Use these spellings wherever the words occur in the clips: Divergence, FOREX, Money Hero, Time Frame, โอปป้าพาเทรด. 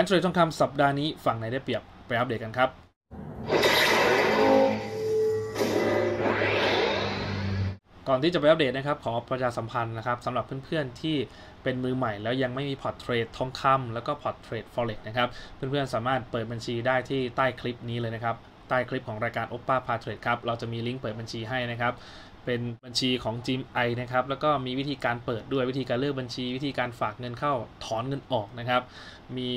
นเทรดทองคำสัปดาห์นี้ฝั่งไหนได้เปรียบไปอัปเดตกันครับก่อนที่จะไปอัปเดตนะครับขอประชาสัมพันธ์นะครับสำหรับเพื่อนๆที่เป็นมือใหม่แล้วยังไม่มีพอร์ตเทรดทองคำแล้วก็พอร์ตเทรด Forex นะครับเพื่อนๆสามารถเปิดบัญชีได้ที่ใต้คลิปนี้เลยนะครับใต้คลิปของรายการ Oppa Par Trade ครับเราจะมีลิงก์เปิดบัญชีให้นะครับเป็นบัญชีของ GMI นะครับแล้วก็มีวิธีการเปิดด้วยวิธีการเลือกบัญชีวิธีการฝากเงินเข้าถอนเงินออกนะครับมี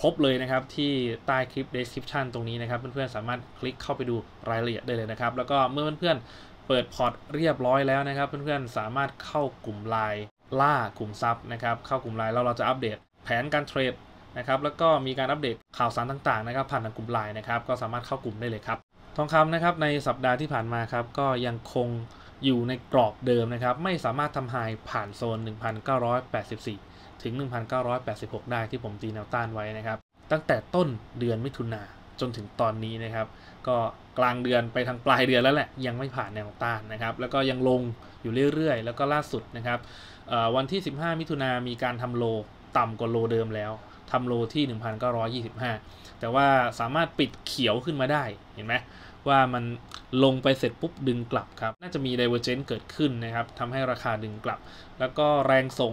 ครบเลยนะครับที่ใต้คลิป description ตรงนี้นะครับเพื่อนๆสามารถคลิกเข้าไปดูรายละเอียดได้เลยนะครับแล้วก็เมื่อเพื่อนๆเปิดพอร์ตเรียบร้อยแล้วนะครับเพื่อนๆสามารถเข้ากลุ่มไลน์ล่ากลุ่มซับนะครับเข้ากลุ่มไลน์แล้วเราจะอัปเดตแผนการเทรดนะครับแล้วก็มีการอัปเดตข่าวสารต่างๆนะครับผ่านทางกลุ่มไลน์นะครับก็สามารถเข้ากลุ่มได้เลยครับทองคำนะครับในสัปดาห์ที่ผ่านมาครับก็ยังคงอยู่ในกรอบเดิมนะครับไม่สามารถทำไฮผ่านโซน 1,984 ถึง 1,986 ได้ที่ผมตีแนวต้านไว้นะครับตั้งแต่ต้นเดือนมิถุนายนจนถึงตอนนี้นะครับก็กลางเดือนไปทางปลายเดือนแล้วแหละยังไม่ผ่านแนวต้านนะครับแล้วก็ยังลงอยู่เรื่อยๆแล้วก็ล่าสุดนะครับวันที่15มิถุนายนมีการทำโลต่ำกว่าโลเดิมแล้วทำโลที่ 1,925 แต่ว่าสามารถปิดเขียวขึ้นมาได้เห็นไหมว่ามันลงไปเสร็จปุ๊บดึงกลับครับน่าจะมี Divergence เกิดขึ้นนะครับทำให้ราคาดึงกลับแล้วก็แรงส่ง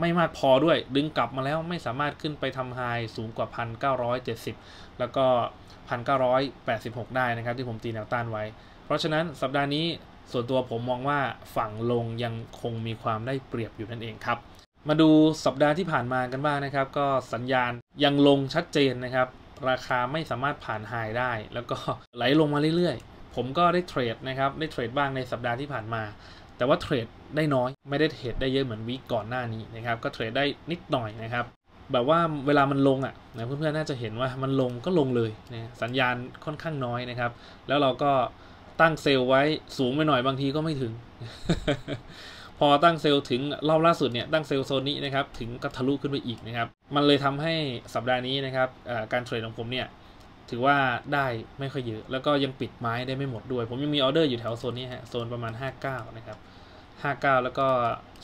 ไม่มากพอด้วยดึงกลับมาแล้วไม่สามารถขึ้นไปทำไฮสูงกว่า 1,970 แล้วก็ 1,986 ได้นะครับที่ผมตีแนวต้านไว้เพราะฉะนั้นสัปดาห์นี้ส่วนตัวผมมองว่าฝั่งลงยังคงมีความได้เปรียบอยู่นั่นเองครับมาดูสัปดาห์ที่ผ่านมากันบ้างนะครับก็สัญญาณยังลงชัดเจนนะครับราคาไม่สามารถผ่านไฮได้แล้วก็ไหลลงมาเรื่อยๆผมก็ได้เทรดนะครับได้เทรดบ้างในสัปดาห์ที่ผ่านมาแต่ว่าเทรดได้น้อยไม่ได้เทรดได้เยอะเหมือนวีคก่อนหน้านี้นะครับก็เทรดได้นิดหน่อยนะครับแบบว่าเวลามันลงอ่ะนะเพื่อนๆน่าจะเห็นว่ามันลงก็ลงเลยนะสัญญาณค่อนข้างน้อยนะครับแล้วเราก็ตั้งเซลล์ไว้สูงไปหน่อยบางทีก็ไม่ถึง พอตั้งเซลล์ถึงรอบล่าสุดเนี่ยตั้งเซลล์โซนนี้นะครับถึงก็ทะลุขึ้นไปอีกนะครับมันเลยทำให้สัปดาห์นี้นะครับการเทรดของผมเนี่ยถือว่าได้ไม่ค่อยเยอะแล้วก็ยังปิดไม้ได้ไม่หมดด้วยผมยังมีออเดอร์อยู่แถวโซนนี้ฮะโซนประมาณ59นะครับ59แล้วก็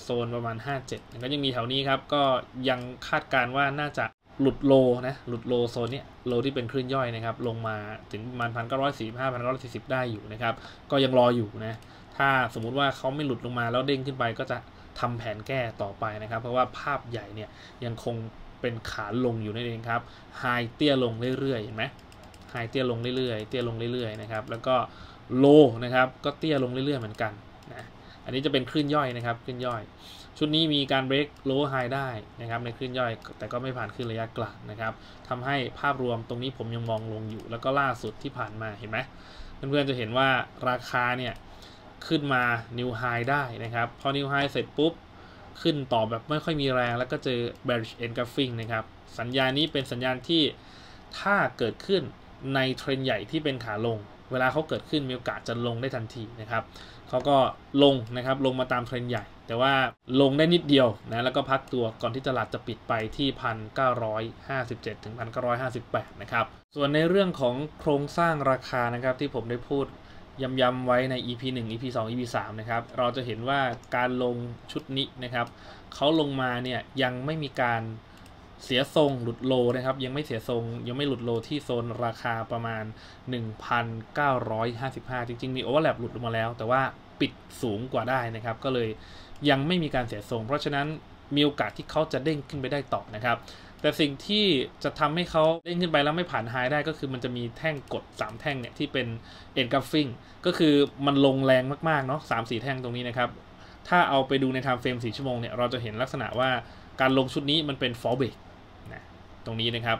โซนประมาณ57ก็ยังมีแถวนี้ครับก็ยังคาดการว่าน่าจะหลุดโลนะหลุดโลโซนนี้โลที่เป็นคลื่นย่อยนะครับลงมาถึงประมาณ 1,945 1,940 ได้อยู่นะครับก็ยังรออยู่นะถ้าสมมุติว่าเขาไม่หลุดลงมาแล้วเด้งขึ้นไปก็จะทำแผนแก้ต่อไปนะครับเพราะว่าภาพใหญ่เนี่ยยังคงเป็นขาลงอยู่นั่นเองครับไฮเตี้ยลงเรื่อยๆเห็นไหมไฮเตี้ยลงเรื่อยๆเตี้ยลงเรื่อยๆนะครับแล้วก็โลนะครับก็เตี้ยลงเรื่อยๆเหมือนกันนะอันนี้จะเป็นคลื่นย่อยนะครับคลื่นย่อยชุดนี้มีการเบรกโลไฮได้นะครับในคลื่นย่อยแต่ก็ไม่ผ่านคลื่นระยะกลางนะครับทำให้ภาพรวมตรงนี้ผมยังมองลงอยู่แล้วก็ล่าสุดที่ผ่านมาเห็นไหมเพื่อนๆจะเห็นว่าราคาเนี่ยขึ้นมานิวไฮได้นะครับพอนิวไฮเสร็จปุ๊บขึ้นต่อแบบไม่ค่อยมีแรงแล้วก็เจอ bearish end graphing นะครับสัญญาณนี้เป็นสัญญาณที่ถ้าเกิดขึ้นในเทรนใหญ่ที่เป็นขาลงเวลาเขาเกิดขึ้นมีโอกาสจะลงได้ทันทีนะครับเขาก็ลงนะครับลงมาตามเทรนใหญ่แต่ว่าลงได้นิดเดียวนะแล้วก็พักตัวก่อนที่ตลาดจะปิดไปที่ 1,957 ถึง 1,958 นะครับส่วนในเรื่องของโครงสร้างราคานะครับที่ผมได้พูดย้ำๆไว้ใน EP 1 EP 2 EP 3 นะครับเราจะเห็นว่าการลงชุดนี้นะครับเขาลงมาเนี่ยยังไม่มีการเสียทรงหลุดโลนะครับยังไม่เสียทรงยังไม่หลุดโลที่โซนราคาประมาณ 1,955 จริงๆมีโอเวอร์แลปหลุดลงมาแล้วแต่ว่าปิดสูงกว่าได้นะครับก็เลยยังไม่มีการเสียทรงเพราะฉะนั้นมีโอกาสที่เขาจะเด้งขึ้นไปได้ต่อนะครับแต่สิ่งที่จะทำให้เขาเด้งขึ้นไปแล้วไม่ผ่านไฮได้ก็คือมันจะมีแท่งกด3แท่งเนี่ยที่เป็นเอ็นกราฟฟิ้งก็คือมันลงแรงมากๆเนาะ 3-4 แท่งตรงนี้นะครับถ้าเอาไปดูในไทม์เฟรม4ชั่วโมงเนี่ยเราจะเห็นลักษณะว่าการลงชุดนี้มันเป็นฟอลเบรกนะตรงนี้นะครับ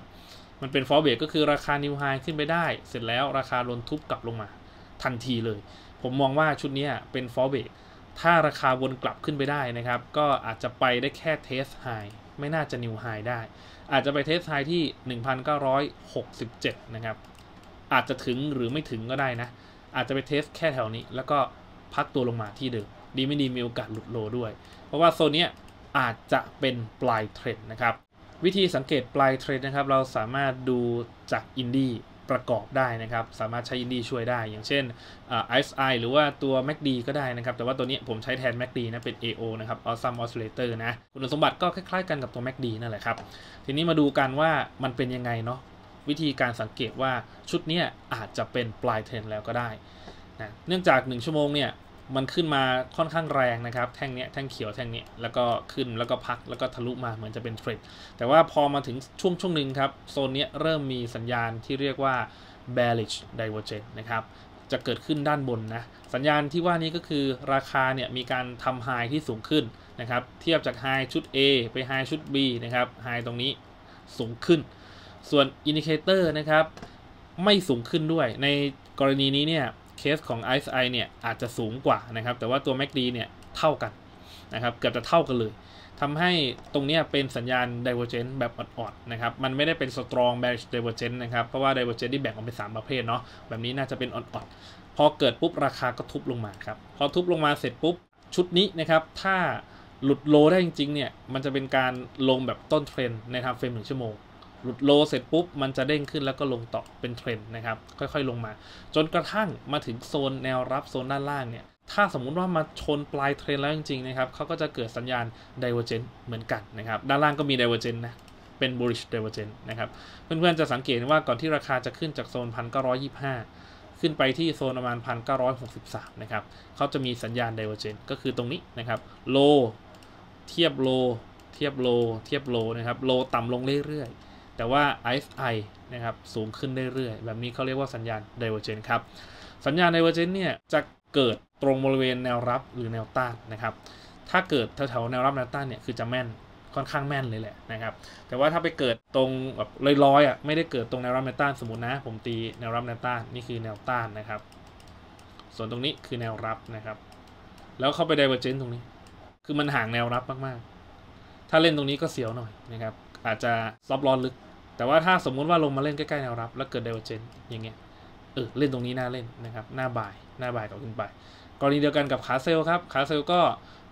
มันเป็นฟอลเบรกก็คือราคานิวไฮขึ้นไปได้เสร็จแล้วราคาลนทุบกลับลงมาทันทีเลยผมมองว่าชุดนี้เป็นฟอลเบรกถ้าราคาวนกลับขึ้นไปได้นะครับก็อาจจะไปได้แค่เทสไฮไม่น่าจะนิวไฮได้อาจจะไปเทสไฮที่ 1,967 นะครับอาจจะถึงหรือไม่ถึงก็ได้นะอาจจะไปเทสแค่แถวนี้แล้วก็พักตัวลงมาที่เดิมดีไม่ดีมีโอกาสหลุดโลด้วยเพราะว่าโซนนี้อาจจะเป็นปลายเทรนนะครับวิธีสังเกตปลายเทรนนะครับเราสามารถดูจากอินดี้ ประกอบได้นะครับสามารถใช้อินดี้ช่วยได้อย่างเช่น ISI หรือว่าตัว MACD ก็ได้นะครับแต่ว่าตัวนี้ผมใช้แทน MACD นะเป็น AO นะครับ Awesome Oscillator นะคุณสมบัติก็คล้ายๆกันกับตัว MACD นั่นแหละครับทีนี้มาดูกันว่ามันเป็นยังไงเนาะวิธีการสังเกตว่าชุดนี้อาจจะเป็นปลายเทรนแล้วก็ได้นะเนื่องจาก1ชั่วโมงเนี่ยมันขึ้นมาค่อนข้างแรงนะครับแท่งนี้แท่งเขียวแท่งนี้แล้วก็ขึ้นแล้วก็พักแล้วก็ทะลุมาเหมือนจะเป็นเทรนด์แต่ว่าพอมาถึงช่วงหนึ่งครับโซนนี้เริ่มมีสัญญาณที่เรียกว่า bearish divergence นะครับจะเกิดขึ้นด้านบนนะสัญญาณที่ว่านี้ก็คือราคาเนี่ยมีการทำ high ที่สูงขึ้นนะครับเทียบจาก high ชุด A ไป high ชุด B นะครับ high ตรงนี้สูงขึ้นส่วนอินดิเคเตอร์นะครับไม่สูงขึ้นด้วยในกรณีนี้เนี่ยเคสของ ISI เนี่ยอาจจะสูงกว่านะครับแต่ว่าตัว MACD เนี่ยเท่ากันนะครับเกือบจะเท่ากันเลยทำให้ตรงนี้เป็นสัญญาณ Divergence แบบอ่อนๆนะครับมันไม่ได้เป็น Strong Bearish Divergence นะครับเพราะว่า Divergence ที่แบ่งออกเป็น3ประเภทเนาะแบบนี้น่าจะเป็นอ่อนๆพอเกิดปุ๊บราคาก็ทุบลงมาครับพอทุบลงมาเสร็จปุ๊บชุดนี้นะครับถ้าหลุดโลได้จริงๆเนี่ยมันจะเป็นการลงแบบต้นเทรนด์ในทางเฟรม1ชั่วโมงหลุดโลเสร็จปุ๊บมันจะเด้งขึ้นแล้วก็ลงต่อเป็นเทรนด์นะครับค่อยๆลงมาจนกระทั่งมาถึงโซนแนวรับโซนด้านล่างเนี่ยถ้าสมมุติว่ามาชนปลายเทรนด์แล้วจริงๆนะครับเขาก็จะเกิดสัญญาณ Divergence เหมือนกันนะครับด้านล่างก็มี Divergence นะเป็น Bullish Divergence นะครับเพื่อนๆจะสังเกตว่าก่อนที่ราคาจะขึ้นจากโซน 1,925 ขึ้นไปที่โซนประมาณ 1,963 นะครับเขาจะมีสัญญาณ Divergence ก็คือตรงนี้นะครับโลเทียบโลเทียบโลเทียบโลนะครับโลต่ำลงเรื่อยๆแต่ว่า ISI นะครับสูงขึ้นเรื่อยๆแบบนี้เขาเรียกว่าสัญญาณ Divergence ครับสัญญาณ Divergence เนี่ยจะเกิดตรงบริเวณแนวรับหรือแนวต้านนะครับถ้าเกิดแถวๆแนวรับแนวต้านเนี่ยคือจะแม่นค่อนข้างแม่นเลยแหละนะครับแต่ว่าถ้าไปเกิดตรงแบบลอยๆอ่ะไม่ได้เกิดตรงแนวรับแนวต้านสมมตินะผมตีแนวรับแนวต้านนี่คือแนวต้านนะครับส่วนตรงนี้คือแนวรับนะครับแล้วเข้าไป Divergence ตรงนี้คือมันห่างแนวรับมากๆถ้าเล่นตรงนี้ก็เสียวหน่อยนะครับอาจจะซับร้อนลึกแต่ว่าถ้าสมมุติว่าลงมาเล่นใกล้ๆแนวรับแล้วเกิด Divergence อย่างเงี้ยเล่นตรงนี้น่าเล่นนะครับหน้าบ่ายต่อขึ้นไปกรณีเดียวกันกับขาเซลครับขาเซลก็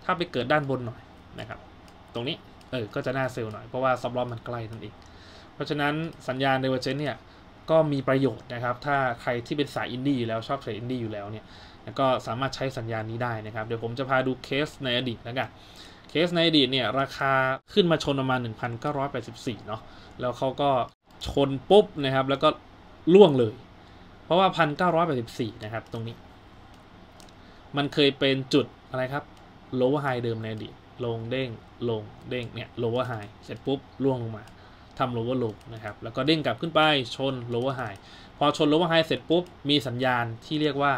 ถ้าไปเกิดด้านบนหน่อยนะครับตรงนี้ก็จะหน้าเซลหน่อยเพราะว่าซับรอบมันใกล้นั่นเองเพราะฉะนั้นสัญญาณ Divergence เนี่ยก็มีประโยชน์นะครับถ้าใครที่เป็นสายอินดี้อยู่แล้วชอบเทรดอินดี้อยู่แล้วเนี่ยก็สามารถใช้สัญญาณนี้ได้นะครับเดี๋ยวผมจะพาดูเคสในอดีตแล้วกันเคสในอดีตเนี่ยราคาขึ้นมาชนประมาณ 1,984 เนาะแล้วเขาก็ชนปุ๊บนะครับแล้วก็ล่วงเลยเพราะว่า 1,984 นะครับตรงนี้มันเคยเป็นจุดอะไรครับ lower high เดิมในอดีตลงเด้งลงเด้งเนี่ย lower high เสร็จปุ๊บล่วงลงมาทำ lower low นะครับแล้วก็เด้งกลับขึ้นไปชน lower high พอชน lower high เสร็จปุ๊บมีสัญญาณที่เรียกว่า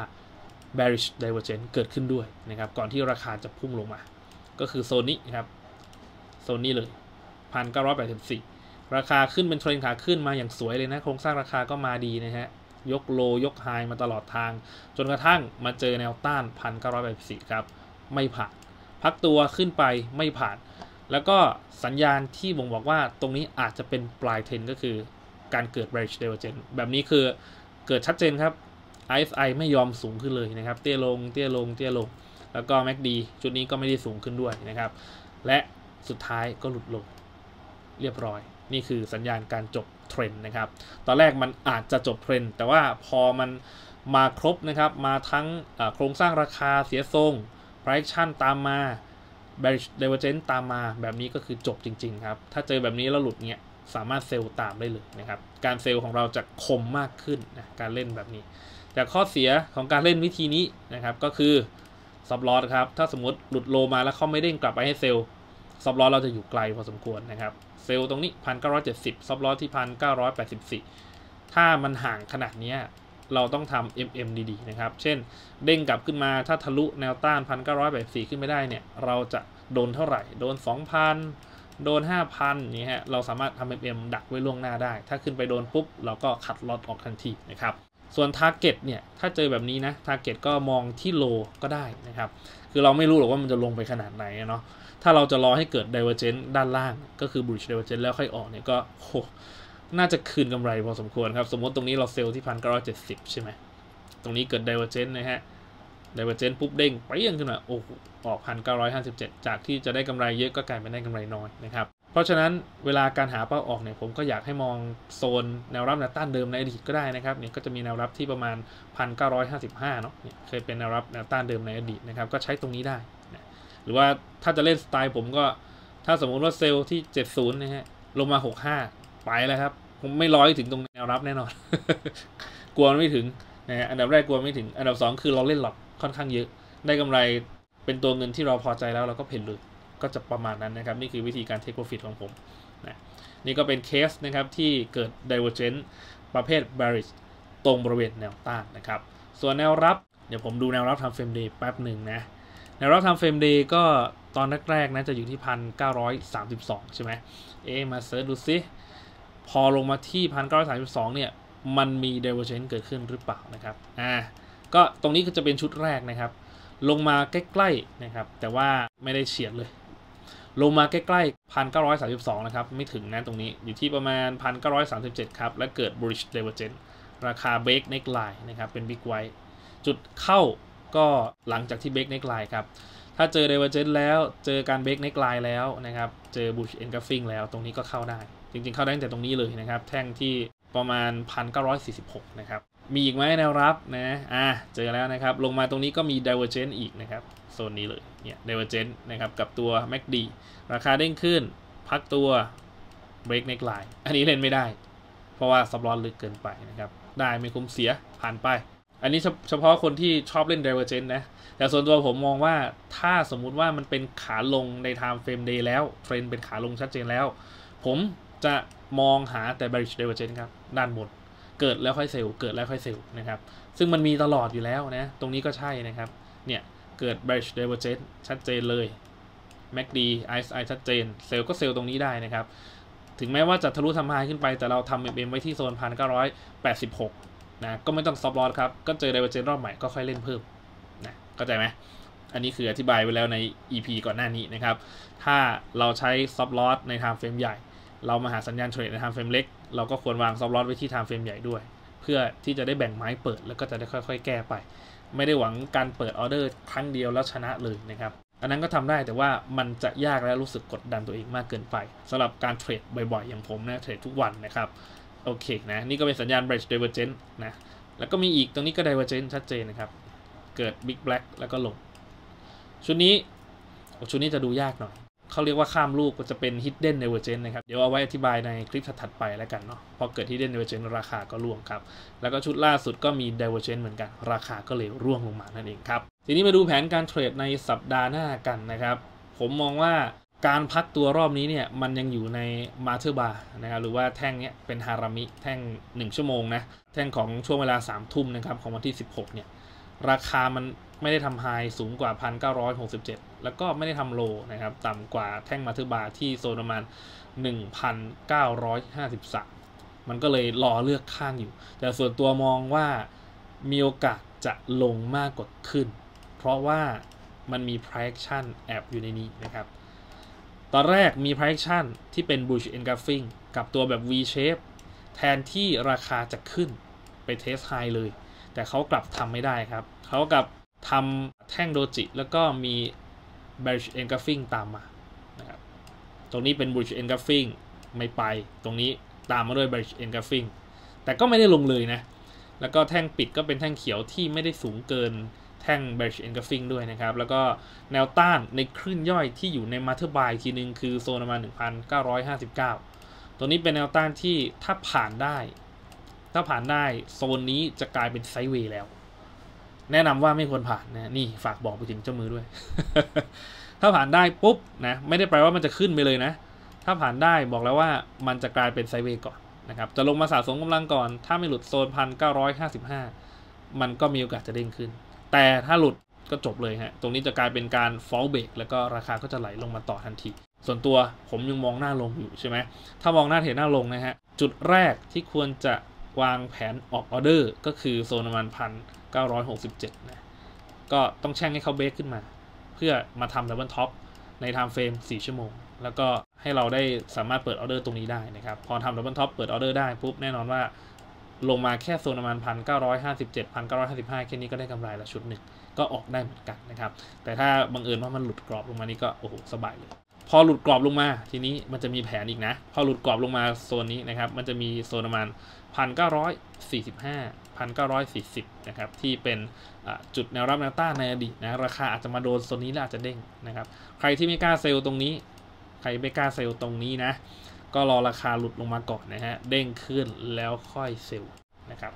bearish divergence เกิดขึ้นด้วยนะครับก่อนที่ราคาจะพุ่งลงมาก็คือโซนนี้ครับโซนนี้เลย 1,984 ราคาขึ้นเป็นเทรนขาขึ้นมาอย่างสวยเลยนะโครงสร้างราคาก็มาดีนะฮะยกโลยกไฮมาตลอดทางจนกระทั่งมาเจอแนวต้าน 1,984 ครับไม่ผ่านพักตัวขึ้นไปไม่ผ่านแล้วก็สัญญาณที่บ่งบอกว่าตรงนี้อาจจะเป็นปลายเทรนก็คือการเกิด Bearish Divergence แบบนี้คือเกิดชัดเจนครับ ISI ไม่ยอมสูงขึ้นเลยนะครับเตี้ยลงเตี้ยลงเตี้ยลงแล้วก็ MACD จุดนี้ก็ไม่ได้สูงขึ้นด้วยนะครับและสุดท้ายก็หลุดลงเรียบร้อยนี่คือสัญญาณการจบเทรนด์นะครับตอนแรกมันอาจจะจบเทรนด์แต่ว่าพอมันมาครบนะครับมาทั้งโครงสร้างราคาเสียทรง Correction ตามมา Bearish Divergence ตามมาแบบนี้ก็คือจบจริงๆครับถ้าเจอแบบนี้แล้วหลุดเนี้ยสามารถเซลล์ตามได้เลยนะครับการเซลล์ของเราจะคมมากขึ้นนะการเล่นแบบนี้แต่ข้อเสียของการเล่นวิธีนี้นะครับก็คือซับลอสครับถ้าสมมติหลุดโลมาแล้วเขาไม่เด้งกลับไปให้เซลซับลอสเราจะอยู่ไกลพอสมควรนะครับเซลตรงนี้ 1,970 ซับลอสที่ 1,984 ถ้ามันห่างขนาดนี้เราต้องทำ MM ดีๆนะครับเช่นเด้งกลับขึ้นมาถ้าทะลุแนวต้าน 1,984 ขึ้นไม่ได้เนี่ยเราจะโดนเท่าไหร่โดน 2,000 โดน 5,000 นี่ฮะเราสามารถทำ MM ดักไว้ล่วงหน้าได้ถ้าขึ้นไปโดนปุ๊บเราก็คัดลอตออกทันทีนะครับส่วน Target เนี่ยถ้าเจอแบบนี้นะ Target ก็มองที่โลก็ได้นะครับคือเราไม่รู้หรอกว่ามันจะลงไปขนาดไหนเนาะถ้าเราจะรอให้เกิด Divergence ด้านล่างก็คือ Bullish Divergence แล้วค่อยออกเนี่ยก็โหน่าจะคืนกำไรพอสมควรครับสมมติตรงนี้เราเซลล์ที่ 1,970 ใช่ไหมตรงนี้เกิด Divergence นะฮะ Divergence ปุ๊บเด้งไปยังขึ้นมาโอ้ออก 1,957 จากที่จะได้กำไรเยอะก็กลายเป็นได้กำไรน้อยนะครับ เพราะฉะนั้นเวลาการหาเป้าออกเนี่ยผมก็อยากให้มองโซนแนวรับแนวต้านเดิมในอดีตก็ได้นะครับเนี่ยก็จะมีแนวรับที่ประมาณ 1,955 เนาะเนี่ยเคยเป็นแนวรับแนวต้านเดิมในอดีตนะครับก็ใช้ตรงนี้ได้นะหรือว่าถ้าจะเล่นสไตล์ผมก็ถ้าสมมุติว่าเซลล์ที่70นะฮะลงมา65ไปแล้วครับผมไม่ร้อยถึงตรงแนวรับแน่นอน กลัวไม่ถึงนะฮะอันดับแรกกลัวไม่ถึงอันดับ2คือเราเล่นหลอกค่อนข้างเยอะได้กำไรเป็นตัวเงินที่เราพอใจแล้วเราก็เพ่นเลยก็จะประมาณนั้นนะครับนี่คือวิธีการ take profit ของผมนะนี่ก็เป็นเคสนะครับที่เกิด divergence ประเภท bearish ตรงบริเวณแนวต้านนะครับส่วนแนวรับเดี๋ยวผมดูแนวรับทำ frame day แป๊บหนึ่งนะแนวรับทำ frame day ก็ตอนแรกๆนะจะอยู่ที่ 1,932 ใช่ไหมมาเซิร์ชดูซิพอลงมาที่ 1,932 เนี่ยมันมี divergence เกิดขึ้นหรือเปล่านะครับก็ตรงนี้ก็จะเป็นชุดแรกนะครับลงมาใกล้ๆนะครับแต่ว่าไม่ได้เฉียดเลยลงมาใกล้ๆ 1,932 นะครับไม่ถึงนะตรงนี้อยู่ที่ประมาณ 1,937 ครับและเกิด bullish divergence ราคา break neckline นะครับเป็น big white จุดเข้าก็หลังจากที่ break neckline ครับถ้าเจอ divergence แล้วเจอการ break neckline แล้วนะครับเจอ bullish engulfing แล้วตรงนี้ก็เข้าได้จริงๆเข้าได้ตั้งแต่ตรงนี้เลยนะครับแท่งที่ประมาณ 1,946 นะครับมีอีกไหมแนวรับนะเจอแล้วนะครับลงมาตรงนี้ก็มี divergence อีกนะครับโซนนี้เลยเนี่ย divergence นะครับกับตัว MACD ราคาเด้งขึ้นพักตัว break neckline อันนี้เล่นไม่ได้เพราะว่าซับลอสลึกเกินไปนะครับได้ไม่คุ้มเสียผ่านไปอันนี้เฉพาะคนที่ชอบเล่น divergence นะแต่ส่วนตัวผมมองว่าถ้าสมมุติว่ามันเป็นขาลงใน time frame day แล้วเทรนเป็นขาลงชัดเจนแล้วผมจะมองหาแต่ bearish divergence ครับด้านบนเกิดแล้วค่อยเซลล์เกิดแล้วค่อยเซลล์นะครับซึ่งมันมีตลอดอยู่แล้วนะตรงนี้ก็ใช่นะครับเนี่ยเกิด bearish divergence ชัดเจนเลย MACD RSI ชัดเจนเซลล์ก็เซลล์ตรงนี้ได้นะครับถึงแม้ว่าจะทะลุทำ high ขึ้นไปแต่เราทำ MM ไว้ที่โซน 1,986 นะก็ไม่ต้อง stop loss ครับก็เจอ divergence รอบใหม่ก็ค่อยเล่นเพิ่มนะเข้าใจไหมอันนี้คืออธิบายไว้แล้วใน EP ก่อนหน้านี้นะครับถ้าเราใช้ stop loss ใน time frame ใหญ่เรามาหาสัญญาณเทรดใน time frame เล็กเราก็ควรวางซับลอสไว้ที่ time frame ใหญ่ด้วยเพื่อที่จะได้แบ่งไม้เปิดแล้วก็จะได้ค่อยๆแก้ไปไม่ได้หวังการเปิดออเดอร์ครั้งเดียวแล้วชนะเลยนะครับอันนั้นก็ทำได้แต่ว่ามันจะยากและรู้สึกกดดันตัวเองมากเกินไปสำหรับการเทรดบ่อยๆอย่างผมนะเทรดทุกวันนะครับโอเคนะนี่ก็เป็นสัญญาณ Bearish Divergence นะแล้วก็มีอีกตรงนี้ก็ Divergence ชัดเจนนะครับเกิด Big Black แล้วก็ลงชุดนี้จะดูยากหน่อยเขาเรียกว่าข้ามลูกก็จะเป็น hidden divergence นะครับเดี๋ยวเอาไว้อธิบายในคลิปถัดไปแล้วกันเนาะพอเกิด hidden divergence ราคาก็ร่วงครับแล้วก็ชุดล่าสุดก็มี divergence เหมือนกันราคาก็เลยร่วงลงมานั่นเองครับทีนี้มาดูแผนการเทรดในสัปดาห์หน้ากันนะครับผมมองว่าการพักตัวรอบนี้เนี่ยมันยังอยู่ใน Martyr Bar นะครับหรือว่าแท่งนี้เป็นฮารามิแท่ง1ชั่วโมงนะแท่งของช่วงเวลา 21:00 น.นะครับของวันที่16เนี่ยราคามันไม่ได้ทำไฮสูงกว่า 1,967 แล้วก็ไม่ได้ทำโลนะครับต่ำกว่าแท่งมาเทอร์บาร์ที่โซนประมาณ 1,953 มันก็เลยรอเลือกข้างอยู่แต่ส่วนตัวมองว่ามีโอกาสจะลงมากกว่าขึ้นเพราะว่ามันมี projection แอบอยู่ในนี้นะครับตอนแรกมี projection ที่เป็น bullish engulfing กับตัวแบบ V shape แทนที่ราคาจะขึ้นไปเทสไฮเลยแต่เขากลับทำไม่ได้ครับเขากลับทำแท่งโดจิแล้วก็มี bearish engulfing ตามมานะครับตรงนี้เป็น bullish engulfing ไม่ไปตรงนี้ตามมาด้วย bearish engulfing แต่ก็ไม่ได้ลงเลยนะแล้วก็แท่งปิดก็เป็นแท่งเขียวที่ไม่ได้สูงเกินแท่ง bearish engulfing ด้วยนะครับแล้วก็แนวต้านในคลื่นย่อยที่อยู่ใน mother buy ทีนึงคือโซนประมาณ 1,959 ตัวนี้เป็นแนวต้านที่ถ้าผ่านได้โซนนี้จะกลายเป็นไซด์เวย์แล้วแนะนำว่าไม่ควรผ่านนะนี่ฝากบอกไปถึงเจ้ามือด้วย ถ้าผ่านได้ปุ๊บนะไม่ได้แปลว่ามันจะขึ้นไปเลยนะถ้าผ่านได้บอกแล้วว่ามันจะกลายเป็นไซด์เวย์ก่อนนะครับจะลงมาสะสมกำลังก่อนถ้าไม่หลุดโซน 1,955 มันก็มีโอกาสจะเด้งขึ้นแต่ถ้าหลุดก็จบเลยฮะตรงนี้จะกลายเป็นการ fall break แล้วก็ราคาก็จะไหลลงมาต่อทันทีส่วนตัวผมยังมองหน้าลงอยู่ใช่ไหมถ้ามองหน้าเห็นหน้าลงนะฮะจุดแรกที่ควรจะวางแผนออกออเดอร์ก็คือโซนประมาณ 1,967 นะก็ต้องแช่งให้เขาเบรกขึ้นมาเพื่อมาทำดับเบิลท็อปในไทม์เฟรม4ชั่วโมงแล้วก็ให้เราได้สามารถเปิดออเดอร์ตรงนี้ได้นะครับพอทำดับเบิลท็อปเปิดออเดอร์ได้ปุ๊บแน่นอนว่าลงมาแค่โซนประมาณ 1,957 1,955 แค่นี้ก็ได้กำไรละชุดหนึ่งก็ออกได้เหมือนกันนะครับแต่ถ้าบังเอิญว่ามันหลุดกรอบลงมานี่ก็โอ้โหสบายเลย พอหลุดกรอบลงมาทีนี้มันจะมีแผนอีกนะพอหลุดกรอบลงมาโซนนี้นะครับมันจะมีโซนประมาณ 1,945 1,940 นะครับที่เป็นจุดแนวรับแนวต้านในอดีตนะราคาอาจจะมาโดนโซนนี้แล้วอาจจะเด้งนะครับใครที่ไม่กล้าเซลล์ตรงนี้ใครไม่กล้าเซลล์ตรงนี้นะก็รอราคาหลุดลงมาก่อนนะฮะเด้งขึ้นแล้วค่อยเซลล์นะครับ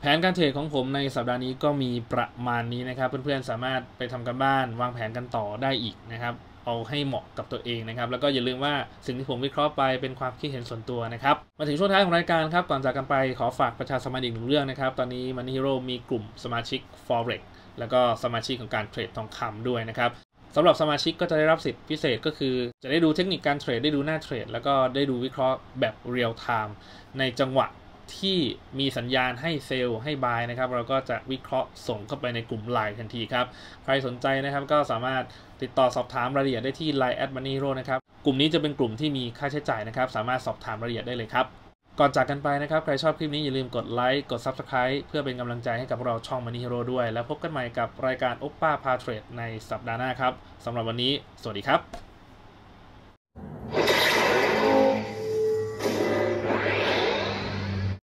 แผนการเทรดของผมในสัปดาห์นี้ก็มีประมาณนี้นะครับเพื่อนๆสามารถไปทำกันบ้านวางแผนกันต่อได้อีกนะครับเอาให้เหมาะกับตัวเองนะครับแล้วก็อย่าลืมว่าสิ่งที่ผมวิเคราะห์ไปเป็นความคิดเห็นส่วนตัวนะครับมาถึงช่วงท้ายของรายการครับก่อนจากกันไปขอฝากประชาสัมพันธ์อีกหนึ่งเรื่องนะครับตอนนี้ Money Hero มีกลุ่มสมาชิก Forex แล้วก็สมาชิกของการเทรดทองคำด้วยนะครับสำหรับสมาชิกก็จะได้รับสิทธิพิเศษก็คือจะได้ดูเทคนิคการเทรดได้ดูหน้าเทรดแล้วก็ได้ดูวิเคราะห์แบบเรียลไทม์ในจังหวะที่มีสัญญาณให้เซลล์ให้บายนะครับเราก็จะวิเคราะห์ส่งเข้าไปในกลุ่ม LINE ทันทีครับใครสนใจนะครับก็สามารถติดต่อสอบถามรายละเอียดได้ที่ LINE @moneyhero นะครับกลุ่มนี้จะเป็นกลุ่มที่มีค่าใช้จ่ายนะครับสามารถสอบถามรายละเอียดได้เลยครับก่อนจากกันไปนะครับใครชอบคลิปนี้อย่าลืมกดไลค์กด Subscribe เพื่อเป็นกำลังใจให้กับเราช่อง Money Hero ด้วยแล้วพบกันใหม่กับรายการโอปป้าพาเทรดในสัปดาห์หน้าครับสำหรับวันนี้สวัสดีครับ